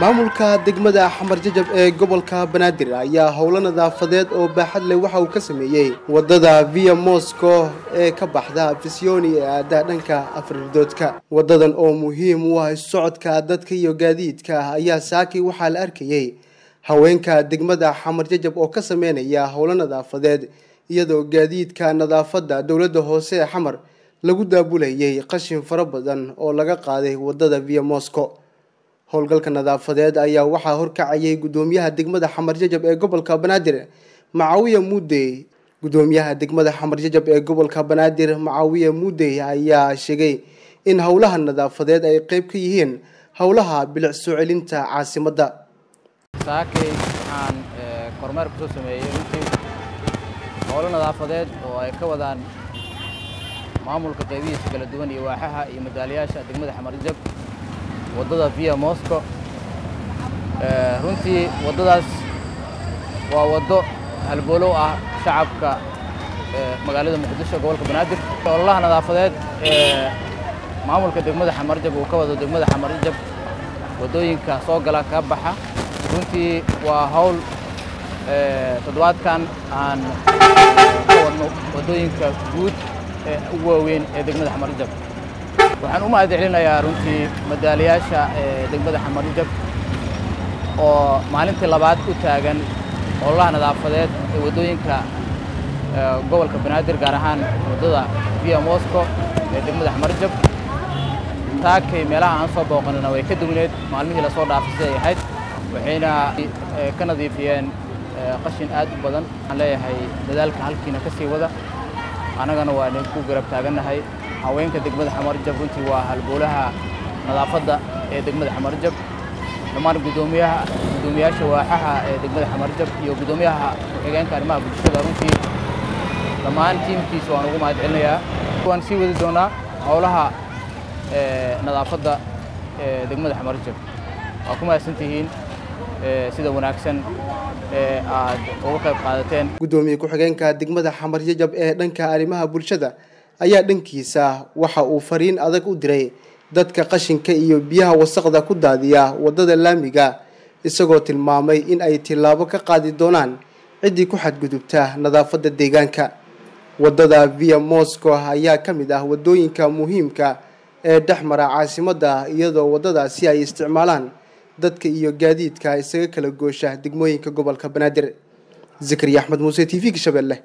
maamulka degmadda Xamar-jajab ee gobolka Banaadir ayaa howlo nadaafadeed oo baaxad leh waxa uu ka sameeyay wadada Via-Moscow ee ka baxda Fisyooni ee dhanka Afridoodka. Wadadan oo muhiim u ah socodka dadka iyo gaadiidka ayaa saaki waxa la arkayay haweenka degmadda Xamar-jajab oo ka sameeynaya howlo nadaafadeed iyadoo gaadiidka nadaafadda dawladda hoose ee Xamar lagu daabulayay qashin fara badan oo laga qaaday wadada Via-Moscow. howlgalka nadaafadeed ayaa waxaa horkacayay gudoomiyaha degmadda Xamar-jajab ee gobolka Banaadir Mucaawiye Muudey ayaa sheegay in howlaha nadaafadeed ay qayb ka yihiin howlaha bilic soo celinta caasimadda. saakay aan kormeer ku sameeyay intii howlo nadaafadeed oo ay ka wadaan maamulka qaybihiisa kala duwan iyo waaxaha iyo madaaliyaasha degmadda Xamar-jajab wadada Via-Moscow runtii wadadaas waa wado halbowlow ah shacabka magaalada Muqdisho gobolka Banaadir. howlaha nadaafadeed maamulka degmadda Xamar-jajab uu ka wado degmadda Xamar-jajab wadooyinka soo gala ka baxa runtii waa hawl toddobaadkan aan ka wadno wadooyinka guud ee ugu waaweyn ee degmadda Xamar-jajab. waxaan u mahadcelinayaa runtii madaaliyaasha degmadda Xamar-jajab oo maalintii labaad u taagan howlaha nadaafadeed ee wadooyinka gobolka Banaadir gaar ahaan wadada Via-Moscow ee degmadda Xamar-jajab. taakay meelaha aan soo booqanayna way ka duwaneed maalmihii la soo dhaafay ay ahayd, waxayna ka nadiifiyeen qashin aad u badan. waxaan leeyahay dadaalka halkiina ka sii wada anagana waa inaan ku garab taaganahay. haweenka degmadda Xamar-jajab runtii waa halbowlaha nadaafadda ee degmadda Xamar-jajab. dhammaan gudoomiyaasha waaxaha ee degmadda Xamar-jajab iyo gudoomiyaha ku-xigeenka arrimaha bulshada runtii dhammaan tiimkiisa waan ugu mahadcelinayaa. waan sii wadi doonaa howlaha nadaafadda ee degmadda Xamar-jajab. waa ku mahadsantihiin sida wanaagsan ee aad uga qayb qaadateen. gudoomiye ku-xigeenka degmadda Xamar-jajab ee dhanka arrimaha bulshada ayaa dhankiisa waxa uu fariin adag u diray dadka qashinka iyo biyaha wasaqda ku daadiya wadada laamiga, isagoo tilmaamay in ay tilaabo ka qaadi doonaan cidii ku xadgudubta nadaafadda deegaanka. wadada Via-Moscow ayaa ka mid ah wadooyinka muhiimka ee dhexmara caasimadda, iyadoo wadadaasi ay isticmaalaan dadka iyo gaadiidka isaga kala goosha degmooyinka gobolka Banaadir. Zakariya Axmed Muuse, TV Shabeelle,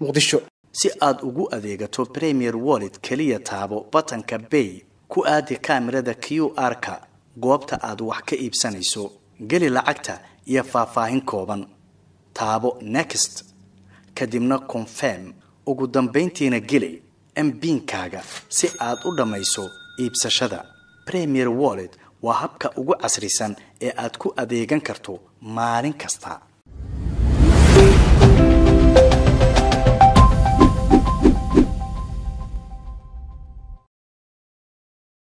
Muqdisho. si aad ugu adeegato Premier Wallet kaliya taabo batanka Pay ku aadi kaamirada QR-ka goobta aad wax ka iibsanayso, geli lacagta iyo faahfaahin kooban, taabo Next kadibna Confirm, ugu dambeyntiina geli MPin-kaaga si aad u dhamayso iibsashada. Premier Wallet waa habka ugu casrisan ee aad ku adeegan karto maalin kasta.